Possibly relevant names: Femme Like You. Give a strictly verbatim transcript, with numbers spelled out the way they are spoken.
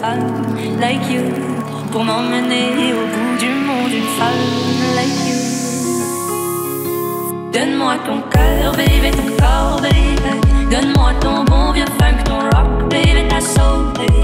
femme like you, pour m'emmener au bout du monde. Une femme like you. Donne-moi ton cœur, baby, ton corps, baby. Donne-moi ton bon vieux funk, ton rock, baby, ta soul, baby.